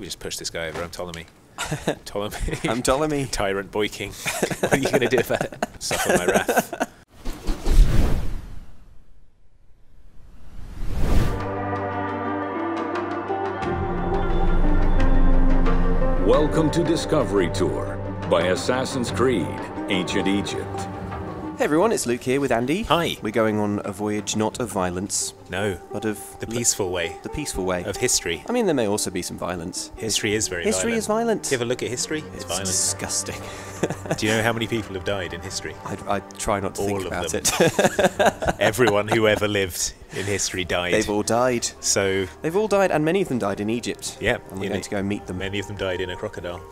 we just push this guy over. I'm Ptolemy. Ptolemy. I'm Ptolemy. Tyrant boy king. What are you going to do about it? Suffer my wrath. Welcome to Discovery Tour by Assassin's Creed, Ancient Egypt. Hey everyone, it's Luke here with Andy. Hi. We're going on a voyage not of violence. No. But of... the peaceful way. The peaceful way. Of history. I mean, there may also be some violence. History is very violent. History is violent. Do you ever look at history? It's violent. Disgusting. Do you know how many people have died in history? I try not to think about it. Everyone who ever lived in history died. They've all died. So... they've all died, and many of them died in Egypt. Yeah. And we're going to go meet them. Many of them died in a crocodile.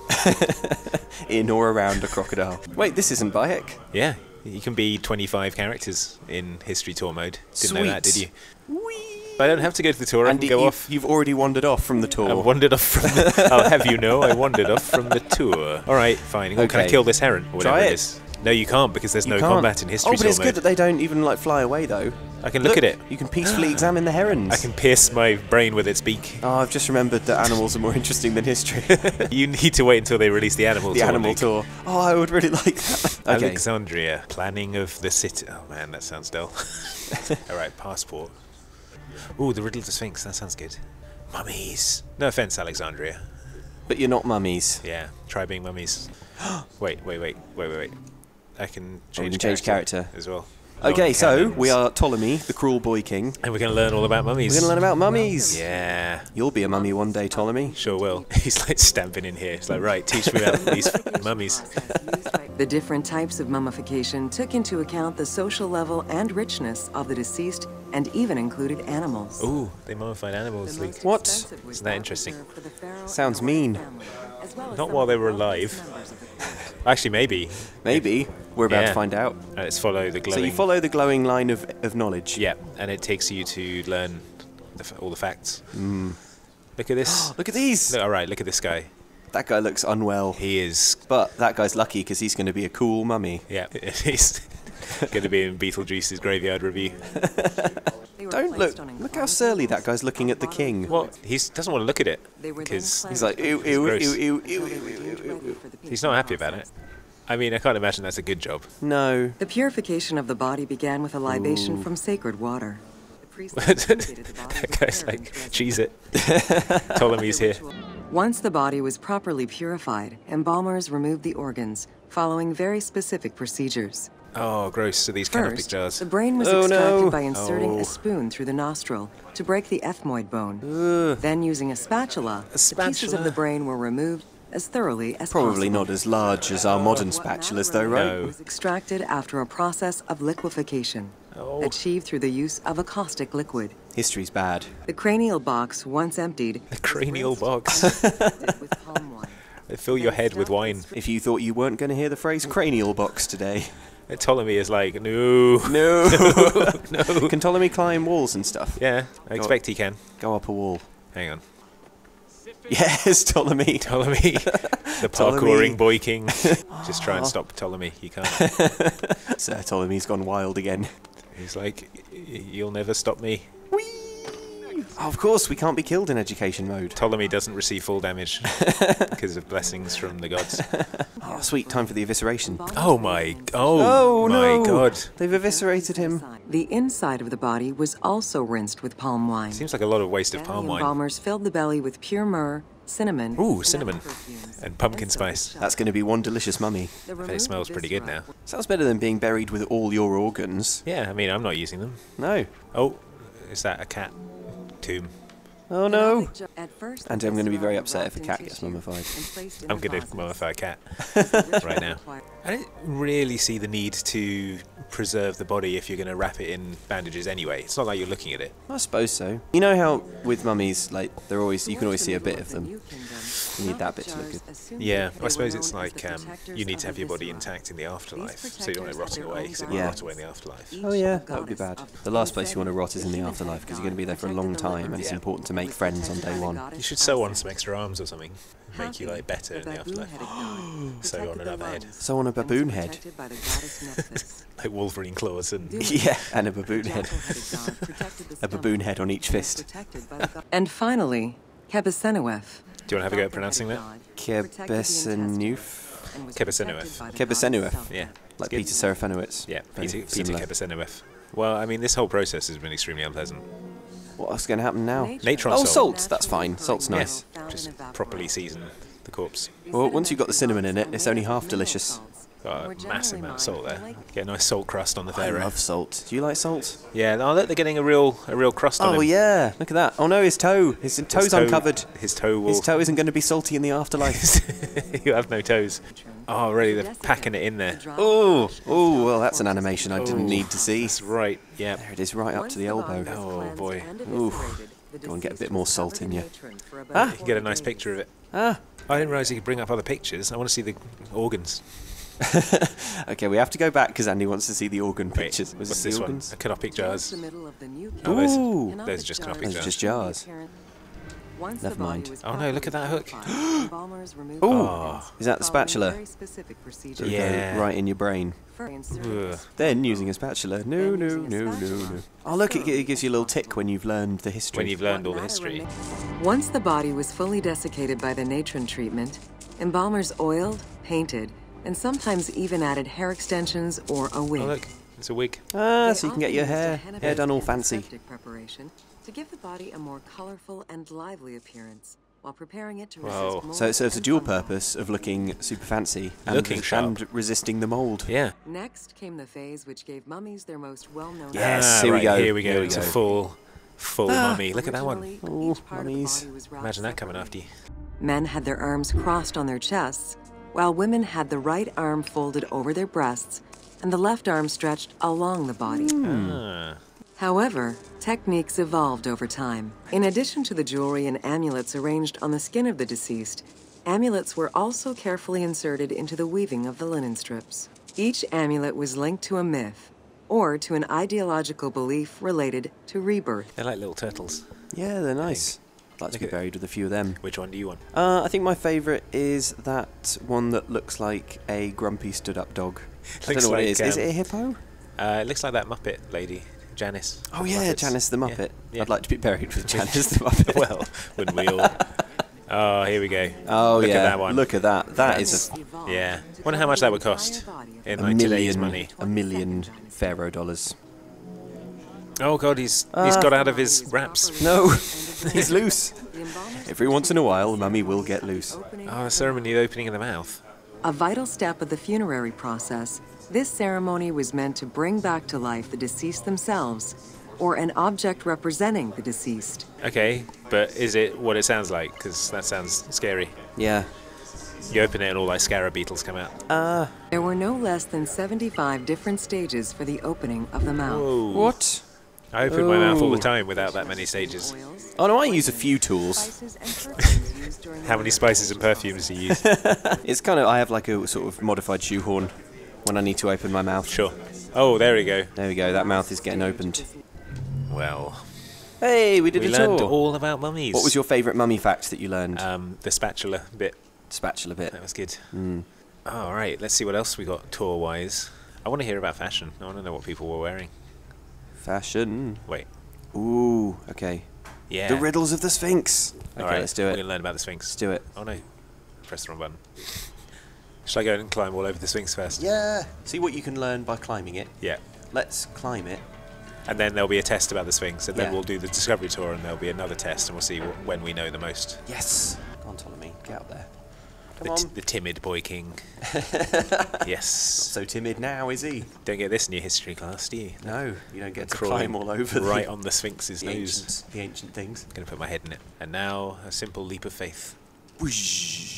In or around a crocodile. Wait, this isn't Bayek. Yeah. You can be 25 characters in History Tour mode. Didn't know that, did you? Whee! But I don't have to go to the tour, Andy, I can go off. You've already wandered off from the tour. I wandered off from the... I'll have you know, I wandered off from the tour. Alright, fine. Okay. Can I kill this heron? Or whatever it is. No, you can't, because there's no combat in History Tour mode. Oh, but it's good that they don't even, like, fly away, though. I can look at it. You can peacefully examine the herons. I can pierce my brain with its beak. Oh, I've just remembered that animals are more interesting than history. You need to wait until they release the animal tour. The animal tour. Oh, I would really like that. Okay. Alexandria. Planning of the city. Oh, man, that sounds dull. All right, passport. Ooh, the Riddle of the Sphinx. That sounds good. Mummies. No offense, Alexandria. But you're not mummies. Yeah, try being mummies. Wait. I can change character as well. Okay, so we are Ptolemy, the cruel boy king. And we're going to learn all about mummies. We're going to learn about mummies. Yeah. You'll be a mummy one day, Ptolemy. Sure will. He's like stamping in here. He's like, right, teach me about these mummies. The different types of mummification took into account the social level and richness of the deceased and even included animals. Ooh, they mummified animals. What? Isn't that interesting? Sounds mean. Not while they were alive. Actually, maybe. Maybe. We're about to find out. Let's follow the glowing... so you follow the glowing line of knowledge. Yeah, and it takes you to learn all the facts. Mm. Look at this. Look at these! All right, look at this guy. That guy looks unwell. He is. But that guy's lucky because he's going to be a cool mummy. Yeah, he's going to be in Beetlejuice's graveyard review. Don't look. Look how surly that guy's looking at the king. Well, he doesn't want to look at it because he's like, ew, ew, ew, ew, ew. He's not happy about it. I mean, I can't imagine that's a good job. No. The purification of the body began with a libation from sacred water. That guy's like, cheese it. Ptolemy's here. Once the body was properly purified, embalmers removed the organs, following very specific procedures. Oh, gross. So these canopic jars. The brain was extracted by inserting a spoon through the nostril to break the ethmoid bone. Then using a spatula, the pieces of the brain were removed as thoroughly as possible. Probably not as large as our modern spatulas, though, right? No. It was extracted after a process of liquefaction, achieved through the use of a caustic liquid. History's bad. The cranial box, once emptied... the cranial box. ...with palm wine. They fill your head with wine. If you thought you weren't going to hear the phrase cranial box today... Ptolemy is like, no. No. No. Can Ptolemy climb walls and stuff? Yeah, I expect he can. Go up a wall. Hang on. Yes, Ptolemy. Ptolemy, the parkouring boy king. Just try and stop Ptolemy. You can't. Sir Ptolemy's gone wild again. He's like, you'll never stop me. Whee! Oh, of course, we can't be killed in education mode. Ptolemy doesn't receive full damage because of blessings from the gods. Oh, sweet. Time for the evisceration. Oh, my. Oh, my God. They've eviscerated him. The inside of the body was also rinsed with palm wine. Seems like a lot of waste of palm wine. Embalmers filled the belly with pure myrrh, cinnamon. Ooh, cinnamon. And pumpkin spice. That's going to be one delicious mummy. It smells pretty good now. Sounds better than being buried with all your organs. Yeah, I mean, I'm not using them. No. Oh, is that a cat? Tomb. Oh no! And I'm going to be very upset if a cat gets mummified. I'm going to mummify a cat right now. I don't really see the need to preserve the body if you're going to wrap it in bandages anyway. It's not like you're looking at it. I suppose so. You know how with mummies, like they're always, you can always see a bit of them. You need that bit to look good. Yeah, I suppose it's like you need to have your body intact in the afterlife, so you don't want it rotting away because it will rot away in the afterlife. Oh yeah, that would be bad. The last place you want to rot is in the afterlife because you're going to be there for a long time, and it's important to make friends on day one. You should sew on some extra arms or something. Make you like better in the afterlife. Sew on another head. Sew on a baboon head. Like Wolverine claws and and a baboon head. A baboon head on each fist. And finally, Qebehsenuef. Do you want to have a go at pronouncing that? Qebehsenuef. Qebehsenuef. Qebehsenuef. Yeah. Like Peter Serafinowicz. Yeah. Peter Qebehsenuef. Well, I mean, this whole process has been extremely unpleasant. What's going to happen now? Natron salt. Oh, salt. That's fine. Salt's nice. Yeah. Just properly season the corpse. Well, once you've got the cinnamon in it, it's only half delicious. Got a massive amount of salt there. Get a nice salt crust on the fairy. I love salt. Do you like salt? Yeah. Oh, look, they're getting a real crust on him. Oh yeah. Look at that. Oh no, his toe. His toe's uncovered. His toe isn't going to be salty in the afterlife. You have no toes. Oh, really? They're packing it in there. Oh, oh, well, that's an animation I didn't need to see. That's right, yeah. There it is, right up to the elbow. Oh, boy. Oof. Go and get a bit more salt in you. Ah, you can get a nice picture of it. Ah. I didn't realise you could bring up other pictures. I want to see the organs. Okay, we have to go back because Andy wants to see the organ pictures. Wait, what's this one? Canopic jars. Oh, those are just canopic jars. Those are just jars. Never mind. Oh no, look at that hook. Oh, is that the spatula? Yeah. Right in your brain. Ugh. Then using a spatula. No, no, no, no, no. Oh look, it gives you a little tick when you've learned the history. When you've learned all the history. Once the body was fully desiccated by the natron treatment, embalmers oiled, painted, and sometimes even added hair extensions or a wig. Oh look, it's a wig. Ah, so you can get your hair done all fancy. To give the body a more colourful and lively appearance while preparing it to resist mold. So it serves a dual purpose of looking super fancy and, resisting the mold. Yeah. Next came the phase which gave mummies their most well-known. Yes, here we go. Here we go. It's a full mummy. Look at that one. Oh, mummies. Imagine that coming after you. Men had their arms crossed on their chests, while women had the right arm folded over their breasts and the left arm stretched along the body. Mm. Ah. However, techniques evolved over time. In addition to the jewelry and amulets arranged on the skin of the deceased, amulets were also carefully inserted into the weaving of the linen strips. Each amulet was linked to a myth, or to an ideological belief related to rebirth. They're like little turtles. Yeah, they're nice. I'd like to be buried with a few of them. Which one do you want? I think my favourite is that one that looks like a grumpy stood-up dog. I don't know what it is. Is it a hippo? It looks like that Muppet lady. Janice. Oh yeah, Janice the Muppet. Yeah, yeah. I'd like to be buried with Janice the Muppet. Well, wouldn't we all? Oh, here we go. Oh yeah, look at that one. Look at that. That is a... Yeah. Wonder how much that would cost in like today's money. $1 million Pharaoh dollars. Oh God, he's got out of his wraps. No, he's loose. Every once in a while, the mummy will get loose. Oh, a ceremony of opening of the mouth. A vital step of the funerary process. This ceremony was meant to bring back to life the deceased themselves, or an object representing the deceased. Okay, but is it what it sounds like? Because that sounds scary. Yeah. You open it and all like scarab beetles come out. There were no less than 75 different stages for the opening of the mouth. Whoa. What? I open my mouth all the time without that many stages. Oh no, I use a few tools. How many spices and perfumes do you use? It's kind of, I have like a sort of modified shoehorn. When I need to open my mouth. Sure. Oh, there we go. There we go. That mouth is getting opened. Well. Hey, we learned all about mummies. What was your favourite mummy fact that you learned? The spatula bit. Spatula bit. That was good. Mm. All right. Let's see what else we got tour-wise. I want to hear about fashion. I want to know what people were wearing. Fashion. Wait. Ooh. Okay. Yeah. The riddles of the Sphinx. Okay, all right, let's do it. We're gonna learn about the Sphinx. Let's do it. Oh no. Press the wrong button. Shall I go and climb all over the Sphinx first? Yeah. See what you can learn by climbing it. Yeah. Let's climb it. And then there'll be a test about the Sphinx, and then we'll do the Discovery Tour, and there'll be another test, and we'll see when we know the most. Yes. Go on, Ptolemy. Get up there. Come on. The timid boy king. Yes. Not so timid now, is he? Don't get this in your history class, do you? No. You don't get to climb all over. Right on the Sphinx's nose. The ancient things. I'm going to put my head in it. And now, a simple leap of faith. Whoosh.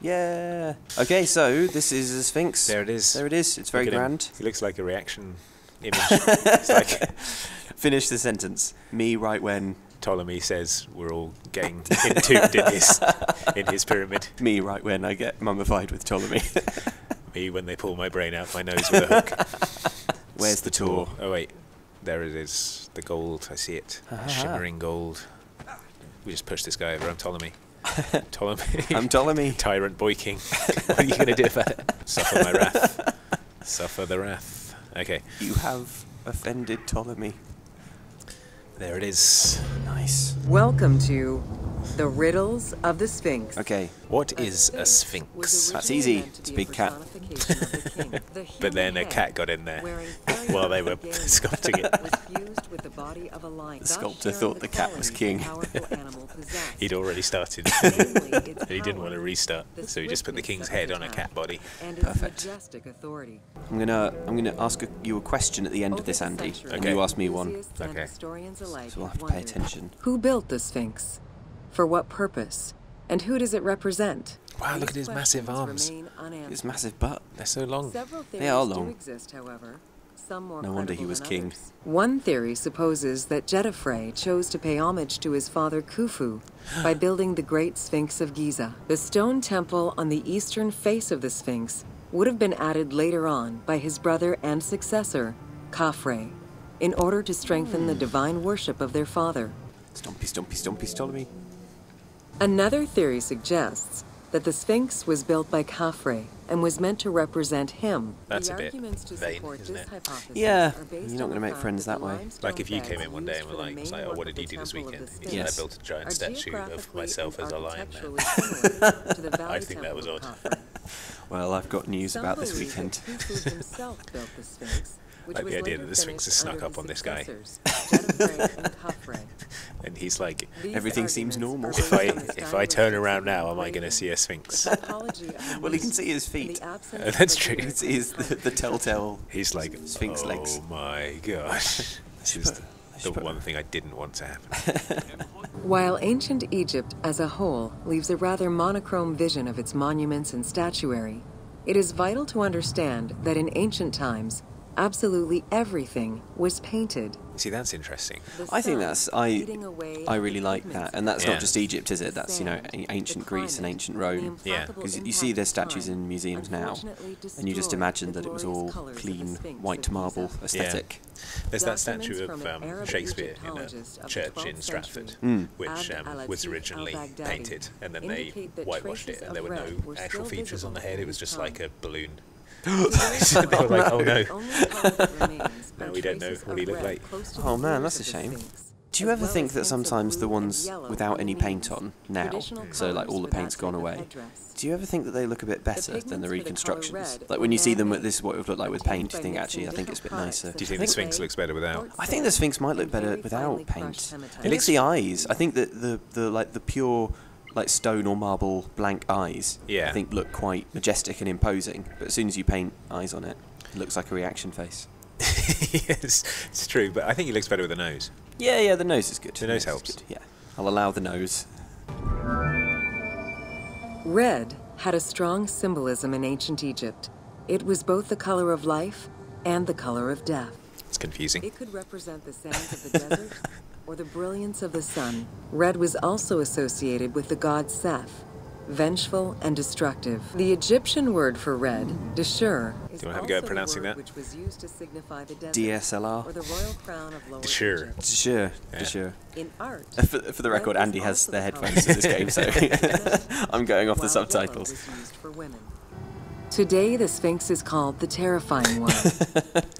Yeah. Okay, so this is the Sphinx. There it is. There it is. It's very grand. It looks like a reaction image. It's like finish the sentence. Me right when Ptolemy says we're all getting entombed in his pyramid. Me right when I get mummified with Ptolemy. Me when they pull my brain out my nose with a hook. Where's the tour? Oh wait, there it is. The gold. I see it. Shimmering gold. We just push this guy over. I'm Ptolemy. Ptolemy. I'm Ptolemy. Tyrant boy king. What are you going to do about it? Suffer my wrath. Suffer the wrath. Okay. You have offended Ptolemy. There it is. Nice. Welcome to The Riddles of the Sphinx. Okay, what is a Sphinx? That's easy. It's a big cat. But then a cat got in there while they were sculpting it. The sculptor thought the cat was king. He'd already started. He didn't want to restart, so he just put the king's head on a cat body. Perfect. I'm gonna ask you a question at the end of this, Andy. Okay. And you ask me one. Okay. So I'll have to pay attention. Who built the Sphinx? For what purpose? And who does it represent? Wow, look at his massive arms. His massive butt. They're so long. They are long. No wonder he was king. One theory supposes that Djedefre chose to pay homage to his father Khufu by building the Great Sphinx of Giza. The stone temple on the eastern face of the Sphinx would have been added later on by his brother and successor, Khafre, in order to strengthen the divine worship of their father. Stompy, stompy, stompy, Ptolemy. Another theory suggests that the Sphinx was built by Khafre and was meant to represent him. That's a bit vain, isn't it? Yeah, you're not going to make friends that way. Like if you came in one day and were like, oh, what did you do this weekend? And you said, I built a giant statue of myself as a lion man. I think that was odd. Well, I've got news about this weekend. Like the idea that the Sphinx has snuck up on this guy. And he's like, everything seems normal. If I turn around now, am I going to see a Sphinx? Well, he can see his feet. That's true. It is the telltale. He's like, Sphinx legs. Oh my gosh. This is the one thing I didn't want to happen. While ancient Egypt as a whole leaves a rather monochrome vision of its monuments and statuary, it is vital to understand that in ancient times, absolutely everything was painted. See, that's interesting. I think that's I really like that, and that's not just Egypt, is it? That's, you know, ancient Greece and ancient Rome. Yeah. Because you see their statues in museums now, and you just imagine that it was all clean white marble aesthetic. Yeah. There's that statue of Shakespeare in a church in Stratford, which was originally painted, and then they whitewashed it, and there were no actual features on the head. It was just like a balloon. They were like, oh no. Now we don't know what he looked like. Oh man, that's a shame. Do you ever think that sometimes the ones without any paint on now, so like all the paint's gone away, do you ever think that they look a bit better than the reconstructions? Like when you see them, this is what it would look like with paint, you think actually, I think it's a bit nicer. Do you think the Sphinx looks better without? I think the Sphinx might look better without paint. It looks the eyes. I think that the pure stone or marble blank eyes, I think look quite majestic and imposing, but as soon as you paint eyes on it, it looks like a reaction face. Yes, it's true, but I think it looks better with the nose. Yeah, the nose is good. The nose helps. Yeah, I'll allow the nose. Red had a strong symbolism in ancient Egypt. It was both the color of life and the color of death. It's confusing. It could represent the sands of the desert, or the brilliance of the sun. Red was also associated with the god Seth, vengeful and destructive. The Egyptian word for red, desher, is also the word which was used to signify the desert, DSLR, or the royal crown of Lower Egypt. Desher. In art, for the record, Andy has their headphones to this game, so I'm going off the subtitles. Today, the Sphinx is called the Terrifying One.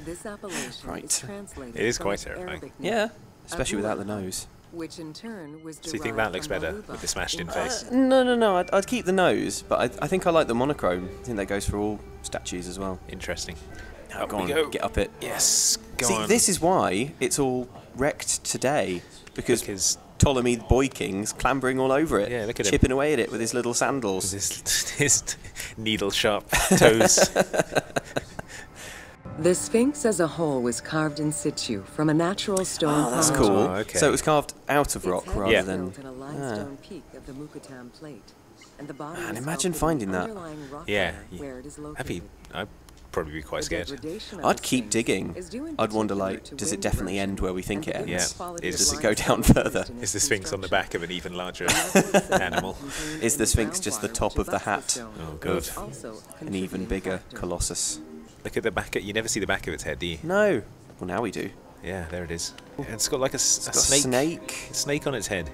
This appellation is translated. It is quite terrifying. Yeah. Especially without the nose. Which in turn was so you think that looks better with the smashed-in face? No. I'd keep the nose, but I think I like the monochrome. I think that goes for all statues as well. Interesting. Now go on, go. Get up it. Yes, go on. See, this is why it's all wrecked today, because Ptolemy the Boy King's clambering all over it, look at him. Chipping away at it with his little sandals. His needle-sharp toes. The Sphinx as a whole was carved in situ from a natural stone. Oh, that's cool. Oh, okay. So it was carved out of rock rather than. Built in a limestone peak of the Mukatam plate, and the body. Man, imagine finding that. Where it is located. I'd probably be quite scared. I'd keep digging. I'd wonder, like, does it definitely end where we think it ends? Yeah. Does it go down further? Is the Sphinx on the back of an even larger animal? Is the Sphinx just the top of the hat? Oh, good. An even bigger colossus. Look at the back. You never see the back of its head, do you? No. Well, now we do. Yeah, there it is. And it's got like a snake. A snake on its head.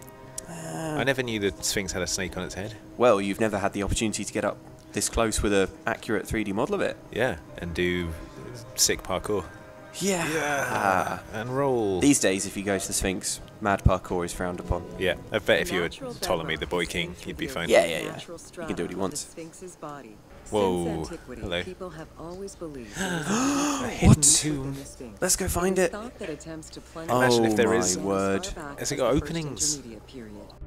I never knew the Sphinx had a snake on its head. Well, you've never had the opportunity to get up this close with an accurate 3D model of it. Yeah, and do sick parkour. Yeah. Yeah. And roll. These days, if you go to the Sphinx, mad parkour is frowned upon. Yeah, I bet if you were Ptolemy the Boy King, you'd be fine. Yeah, yeah, yeah. He can do what he wants. Whoa. Hello. What? Let's go find it. Imagine if there is. Oh my word. Has it got openings?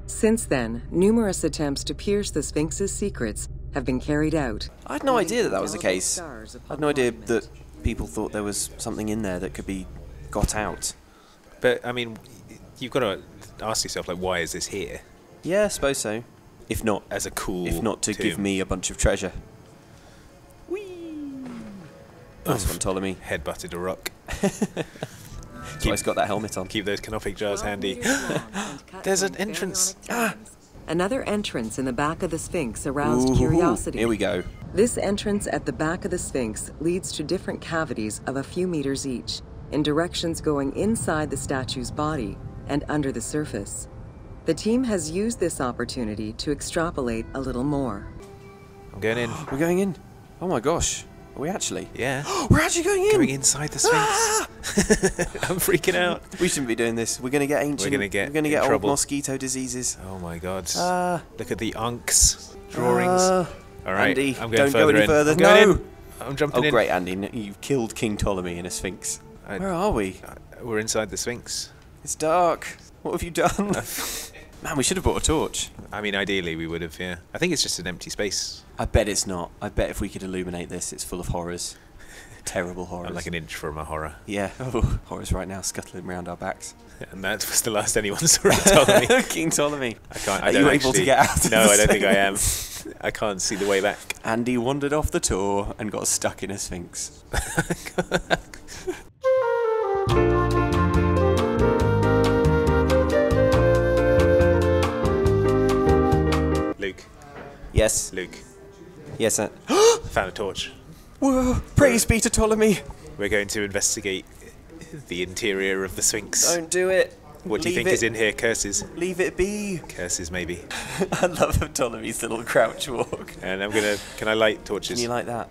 Since then, numerous attempts to pierce the Sphinx's secrets have been carried out. I had no idea that that was the case. I had no idea that people thought there was something in there that could be got out. But, I mean, you've got to ask yourself, like, why is this here? Yeah, I suppose so. If not, as a cool if not to tomb. Give me a bunch of treasure. Whee! Nice one, Ptolemy. Headbutted a rock. That's why he's got that helmet on. Keep those canopic jars handy. There's an entrance. Ah! Another entrance in the back of the Sphinx aroused curiosity. Here we go. This entrance at the back of the Sphinx leads to different cavities of a few meters each, in directions going inside the statue's body and under the surface. The team has used this opportunity to extrapolate a little more. I'm going in. We're going in. Oh my gosh. Are we actually? Yeah. We're actually going in! Going inside the Sphinx. Ah! I'm freaking out. We shouldn't be doing this. We're going to get ancient. We're going to get old trouble. Mosquito diseases. Oh my god. Look at the Unk's drawings. Alright, Andy, I'm going don't go any further. I'm going in. I'm jumping in. Oh great, Andy. You've killed King Ptolemy in a Sphinx. Where are we? We're inside the Sphinx. It's dark. What have you done? Man, we should have brought a torch. I mean, ideally we would have, yeah. I think it's just an empty space. I bet it's not. I bet if we could illuminate this, it's full of horrors. Terrible horrors. I'm like an inch from a horror. Yeah. Oh, horrors right now scuttling round our backs. And that was the last anyone saw of Ptolemy. King Ptolemy. I can't. I don't Are you able to get out of No, I don't think I am. I can't see the way back. Andy wandered off the tour and got stuck in a Sphinx. Luke. Yes. Luke. Yes, sir. Found a torch. Whoa! Praise be to Ptolemy! We're going to investigate the interior of the Sphinx. Don't do it. What do you think is in here? Curses. Leave it be. Curses, maybe. I love Ptolemy's little crouch walk. And I'm gonna. Can I light torches? Can you light that?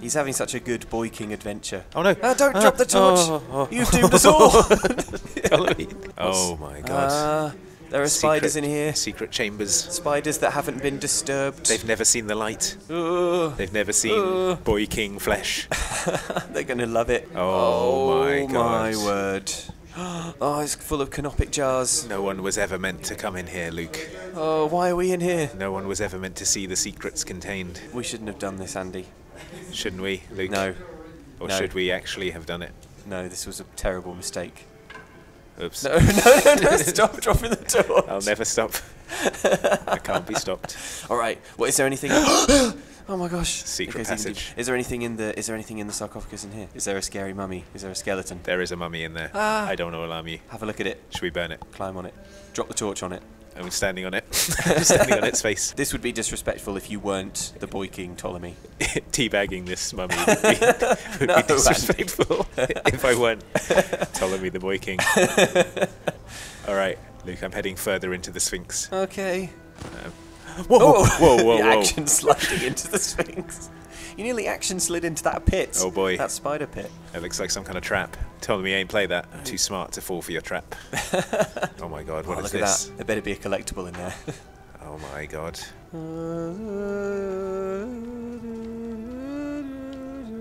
He's having such a good Boy King adventure. Oh no! Don't drop the torch. You've doomed us all. Ptolemy. Oh my god. There are spiders in here. Secret chambers. Spiders that haven't been disturbed. They've never seen the light. They've never seen Boy King flesh. They're going to love it. Oh my god. Oh my word. Oh, it's full of canopic jars. No one was ever meant to come in here, Luke. Oh, why are we in here? No one was ever meant to see the secrets contained. We shouldn't have done this, Andy. Shouldn't we, Luke? No. Or should we actually have done it? No, this was a terrible mistake. Oops. No, no, no, no, stop dropping the torch. I'll never stop. I can't be stopped. Alright, what is there anything Oh my gosh. Secret passage. Is there anything in the sarcophagus in here? Is there a scary mummy? Is there a skeleton? There is a mummy in there. I don't want to alarm you. Have a look at it. Should we burn it? Climb on it. Drop the torch on it. I'm standing on it. I'm standing on its face. This would be disrespectful if you weren't the Boy King Ptolemy. Teabagging this mummy would be disrespectful if I weren't Ptolemy the Boy King. Alright, Luke, I'm heading further into the Sphinx. Okay. Whoa, whoa, whoa, whoa. Action sliding into the Sphinx. You nearly action slid into that pit. Oh boy. That spider pit. It looks like some kind of trap. Ptolemy ain't play that. I'm too smart to fall for your trap. Oh my god, what is look this? At that. There better be a collectible in there. Oh my god.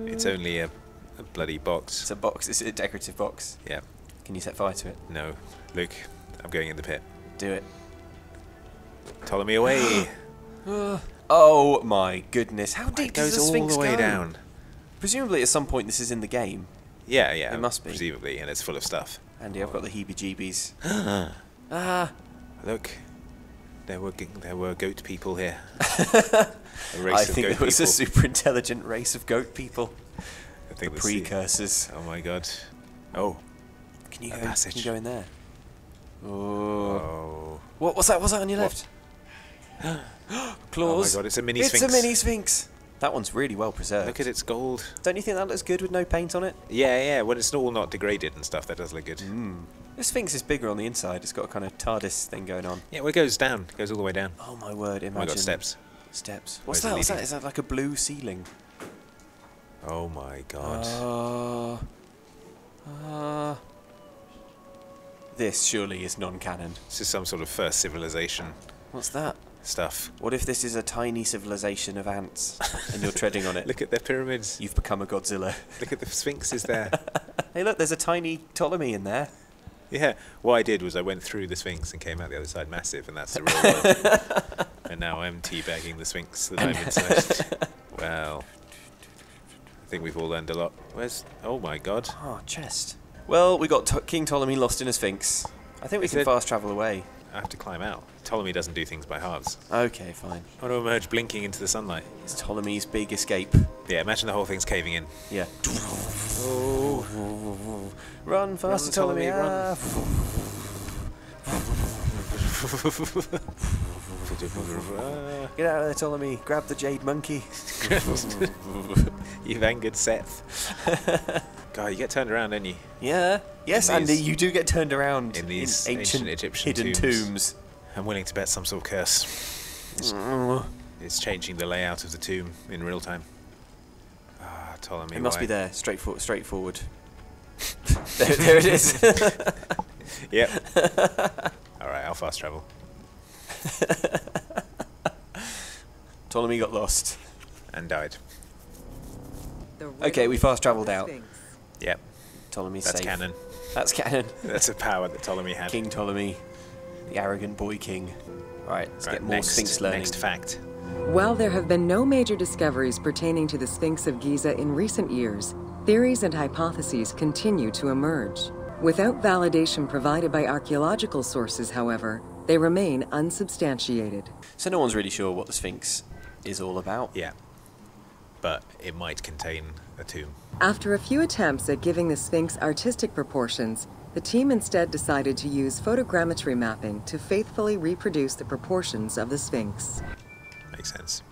It's only a bloody box. It's a box. It's a decorative box. Yeah. Can you set fire to it? No. Luke, I'm going in the pit. Do it. Ptolemy away. Oh my goodness! How deep does the Sphinx go? It goes all the way down. Presumably, at some point, this is in the game. Yeah, yeah. It must be. Presumably, and it's full of stuff. Andy, I've got the heebie-jeebies. Look, there were goat people here. I think there was a super intelligent race of goat people. I think the precursors. Oh my god! Oh, can you go? Passage. Can you go in there? Oh. What? What's that? What's that on your left? Claws. Oh my god, it's a mini Sphinx. It's a mini Sphinx. That one's really well preserved. Look at its gold. Don't you think that looks good with no paint on it? Yeah, yeah. When it's all not degraded and stuff, that does look good. The Sphinx is bigger on the inside. It's got a kind of TARDIS thing going on. Yeah, well, it goes down. It goes all the way down. Oh my word, imagine. Oh my god, steps. Steps. What's that? What's that? Is that like a blue ceiling? Oh my god. This surely is non-canon. This is some sort of first civilization. What's that? Stuff. What if this is a tiny civilization of ants and you're treading on it? Look at their pyramids. You've become a Godzilla. Look at the sphinxes there. Hey look, there's a tiny Ptolemy in there. Yeah. What I did was I went through the Sphinx and came out the other side massive, and that's the real world. And now I'm teabagging the Sphinx that I'm inside. Well, I think we've all learned a lot. Where's... oh my god. Oh, chest. Well, we got King Ptolemy lost in a Sphinx. I think we can fast travel away. I have to climb out. Ptolemy doesn't do things by halves. Okay, fine. I want to emerge blinking into the sunlight. It's Ptolemy's big escape. Yeah, imagine the whole thing's caving in. Yeah. Oh. Run faster, Ptolemy, run. Get out of there, Ptolemy. Grab the jade monkey. You've angered Seth. God, you get turned around, don't you? Yeah. Yes, Andy, you do get turned around in these ancient Egyptian hidden tombs. I'm willing to bet some sort of curse. It's changing the layout of the tomb in real time. Ah, Ptolemy. It must be there. Straightforward. there it is. Yep. All right, I'll fast travel. Ptolemy got lost and died. Okay, we fast travelled out. Yep. Ptolemy's safe. That's canon. That's canon. That's a power that Ptolemy had. King Ptolemy, the arrogant boy king. Right, let's get more Sphinx learning. Next fact. While there have been no major discoveries pertaining to the Sphinx of Giza in recent years, theories and hypotheses continue to emerge. Without validation provided by archaeological sources, however, they remain unsubstantiated. So no one's really sure what the Sphinx is all about. Yeah. But it might contain a tomb. After a few attempts at giving the Sphinx artistic proportions, the team instead decided to use photogrammetry mapping to faithfully reproduce the proportions of the Sphinx. Makes sense.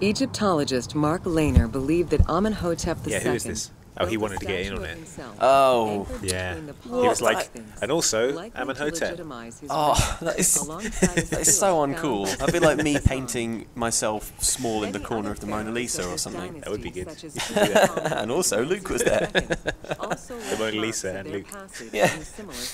Egyptologist Mark Lehner believed that Amenhotep II... Yeah, who is this? Oh, he wanted to get in on it. Oh, yeah. He was like, and also, Amenhotep. Oh, that is so uncool. I'd be like me painting myself small in the corner of the Mona Lisa or something. That would be good. And also, Luke was there. The Mona Lisa and Luke. Yeah.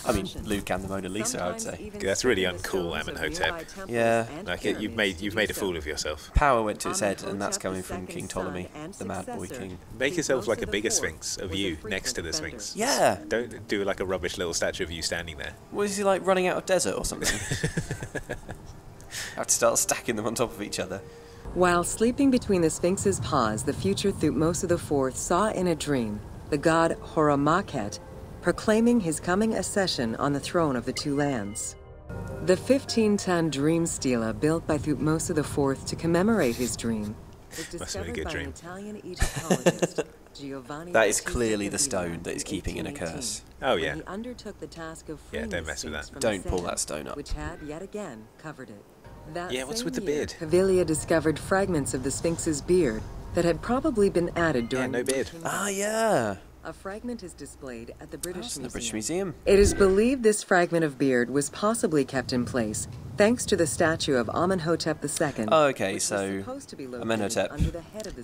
I mean, Luke and the Mona Lisa, I would say. That's really uncool, Amenhotep. Yeah. Like, you've made a fool of yourself. Power went to his head, and that's coming from King Ptolemy, the mad boy king. Make yourself like a bigger Sphinx of you next to the Sphinx. Yeah. Don't do like a rubbish little statue of you standing there. What is he like, running out of desert or something? I have to start stacking them on top of each other. While sleeping between the Sphinx's paws, the future Thutmose IV saw in a dream the god Horamakhet proclaiming his coming accession on the throne of the two lands. The 15-ton dream stela built by Thutmose IV to commemorate his dream was discovered by an Italian Egyptologist. That is clearly the stone that is keeping in a curse. Oh yeah. Yeah, don't mess with that. Don't pull that stone up. Which had yet again covered it. Yeah, what's with the beard? Pavilia discovered fragments of the Sphinx's beard that had probably been added during... Yeah, no beard. Ah, yeah. A fragment is displayed at the British Museum. It is believed this fragment of beard was possibly kept in place thanks to the statue of Amenhotep II. Oh, okay, so Amenhotep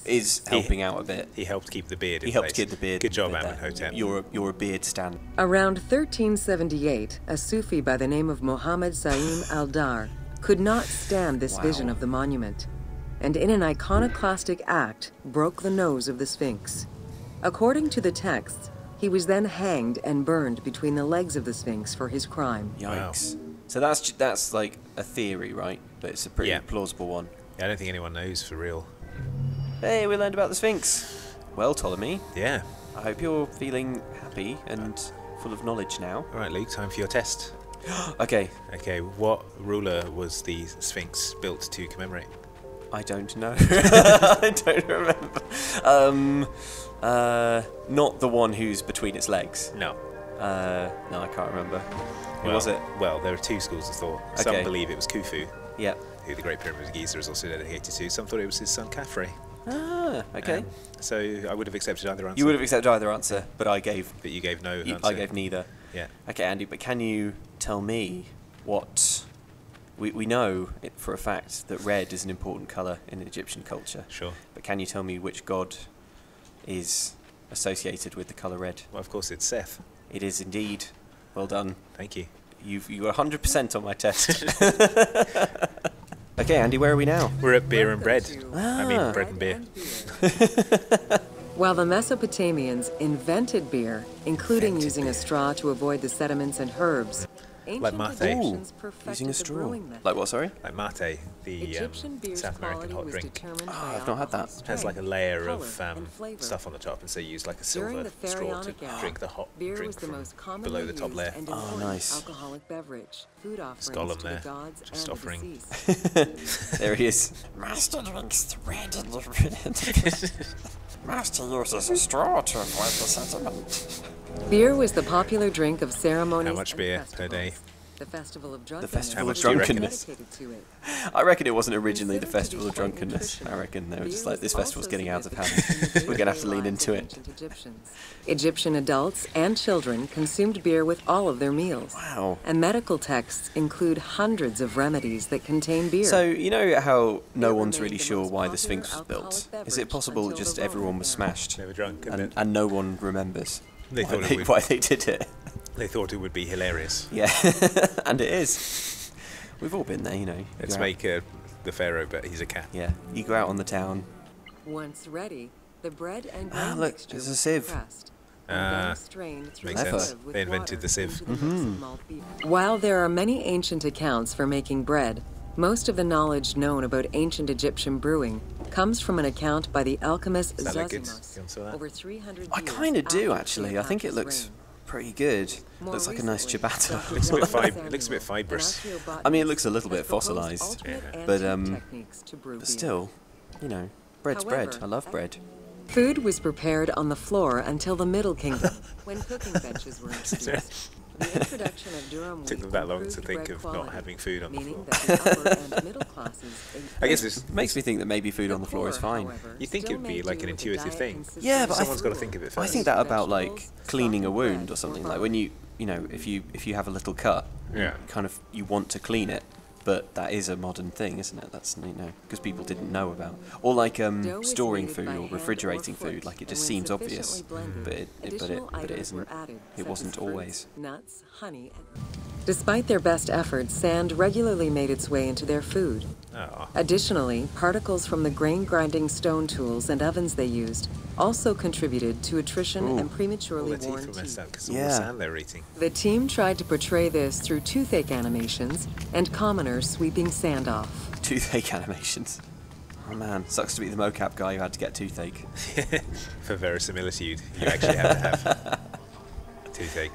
is helping out a bit. He helped keep the beard in place. He helped keep the beard. Good job, Amenhotep. You're a beard stan. Around 1378, a Sufi by the name of Mohammed Saim al-Dar could not stand this vision of the monument, and in an iconoclastic act broke the nose of the Sphinx. According to the texts, he was then hanged and burned between the legs of the Sphinx for his crime. Yikes. Wow. So that's like a theory, right? But it's a pretty plausible one. Yeah, I don't think anyone knows for real. Hey, we learned about the Sphinx. Well, Ptolemy. Yeah. I hope you're feeling happy and full of knowledge now. All right, Luke, time for your test. Okay. Okay, what ruler was the Sphinx built to commemorate? I don't know. I don't remember. Not the one who's between its legs. No. No, I can't remember. Who was it? Well, there are two schools of thought. Okay. Some believe it was Khufu. Yeah. Who the Great Pyramid of Giza is also dedicated to. Some thought it was his son Khafre. Ah, okay. So I would have accepted either answer. You would have accepted either answer, but I gave... But you gave no answer. I gave neither. Yeah. Okay, Andy, but can you tell me what... We know for a fact that red is an important colour in Egyptian culture. Sure. But can you tell me which god is associated with the colour red? Well, of course, it's Seth. It is indeed. Well done. Thank you. You were 100% on my test. Okay, Andy, where are we now? We're at beer and bread. Ah. I mean, bread and beer. While the Mesopotamians invented beer, including using a straw to avoid the sediments and herbs, like mate. Ooh, using a straw. Like what, sorry? Like mate, the South American hot drink. Oh, I've not had that. It has like a layer of stuff on the top, and so you use like a silver straw to drink the hot drink from below the top layer. Oh, nice. There's Gollum there, just offering. There he is. Master drinks bread in the Master uses a straw to avoid the sediment. Beer was the popular drink of ceremonies. How much beer per day? The Festival of Drunkenness. How much drunkenness? I reckon it wasn't originally the Festival of Drunkenness. I reckon they were just like, this festival's getting out of hand. We're going to have to lean into it. Egyptian adults and children consumed beer with all of their meals. Wow. And medical texts include hundreds of remedies that contain beer. So, you know how no one's really sure why the Sphinx was built? Is it possible just everyone was smashed and no one remembers? They thought why they did it. They thought it would be hilarious. Yeah, and it is. We've all been there, you know. You Let's make the pharaoh, but he's a cat. Yeah, you go out on the town. Once ready, the bread and look, there's a sieve. Makes sense. They invented the sieve. Mm-hmm. While there are many ancient accounts for making bread, most of the knowledge known about ancient Egyptian brewing comes from an account by the alchemist Zosimos. Over 300 I kind of do, actually. I think it looks pretty good. Looks like a nice ciabatta. It looks a bit fibrous. I mean, it looks a little bit fossilized, but still, you know, bread's bread. I love bread. Food was prepared on the floor until the Middle Kingdom, when cooking benches were introduced. The introduction of Durham wheat took them that long to think of not having food on the floor. I guess it makes me think that maybe food on the floor is fine. You think it would be like an intuitive thing. Yeah, but someone's got to think of it first. I think that about like cleaning a wound or something. Like when you know, if you have a little cut, kind of you want to clean it. But that is a modern thing, isn't it? That's, you know, because people didn't know about. Or like storing food or refrigerating food, like it just seems obvious, but it isn't. It wasn't always. Nuts, honey. Despite their best efforts, sand regularly made its way into their food. Oh. Additionally, particles from the grain grinding stone tools and ovens they used also contributed to attrition and prematurely worn teeth. The team tried to portray this through toothache animations and commoners sweeping sand off. Toothache animations. Oh man, sucks to be the mocap guy who had to get toothache. For verisimilitude, you actually had to have toothache.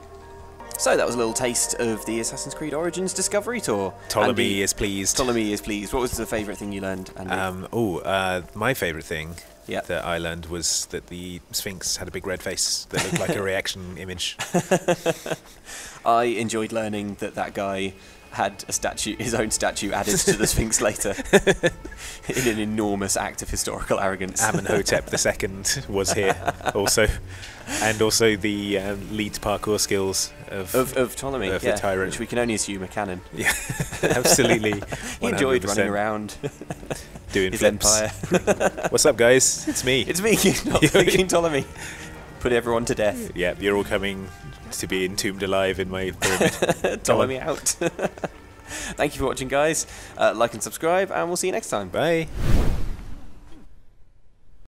So that was a little taste of the Assassin's Creed Origins Discovery Tour. Ptolemy is pleased. Ptolemy is pleased. What was the favourite thing you learned, Andy? My favourite thing that I learned was that the Sphinx had a big red face that looked like a reaction image. I enjoyed learning that that guy had a statue, his own statue added to the Sphinx later in an enormous act of historical arrogance. Amenhotep II was here also. And also the lead parkour skills of Ptolemy, the tyrant. Which we can only assume are canon. Yeah, absolutely. He enjoyed running around, doing his empire. What's up, guys? It's me. It's me, King Ptolemy. Put everyone to death. Yeah, you're all coming to be entombed alive in my pyramid. Ptolemy out. Thank you for watching, guys. Like and subscribe, and we'll see you next time. Bye.